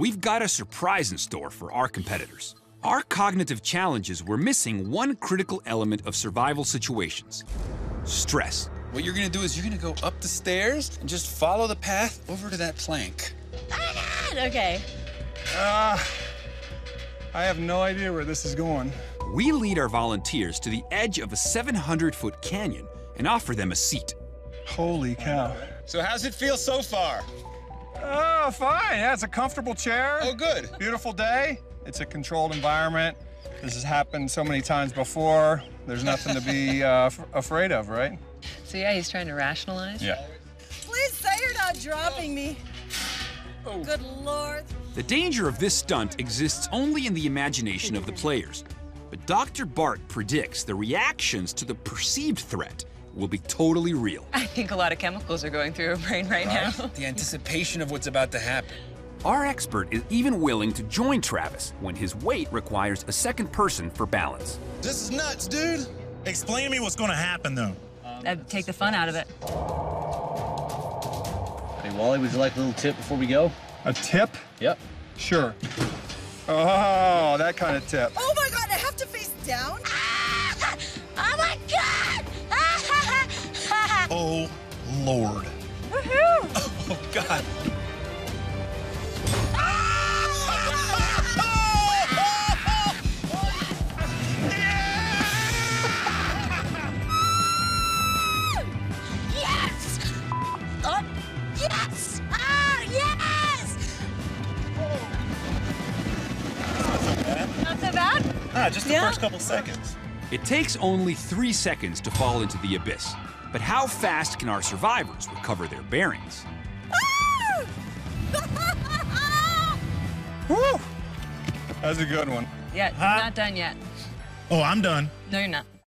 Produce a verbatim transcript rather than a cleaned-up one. we've got a surprise in store for our competitors. Our cognitive challenges were missing one critical element of survival situations: stress. What you're gonna do is you're gonna go up the stairs and just follow the path over to that plank. Oh, God! Okay. Ah, uh, I have no idea where this is going. We lead our volunteers to the edge of a seven hundred foot canyon and offer them a seat. Holy cow. So how's it feel so far? Oh, fine. Yeah, it's a comfortable chair. Oh, good. Beautiful day. It's a controlled environment. This has happened so many times before. There's nothing to be uh, afraid of, right? So, yeah, he's trying to rationalize? Yeah. Please say you're not dropping me. Oh. Good Lord. The danger of this stunt exists only in the imagination of the players. But Doctor Bart predicts the reactions to the perceived threat will be totally real. I think a lot of chemicals are going through her brain right uh, now. The anticipation of what's about to happen. Our expert is even willing to join Travis when his weight requires a second person for balance. This is nuts, dude. Explain to me what's going to happen, though. Um, That'd take the fun out of it. Hey, Wally, would you like a little tip before we go? A tip? Yep. Sure. Oh, that kind of tip. Oh, my God, I have to face down? Ah! Oh, my God! Oh, Lord. Woohoo! Oh, God. Ah, just the yeah. first couple seconds. It takes only three seconds to fall into the abyss. But how fast can our survivors recover their bearings? Woo! That's a good one. Yeah, huh? Not done yet. Oh, I'm done. No, you're not.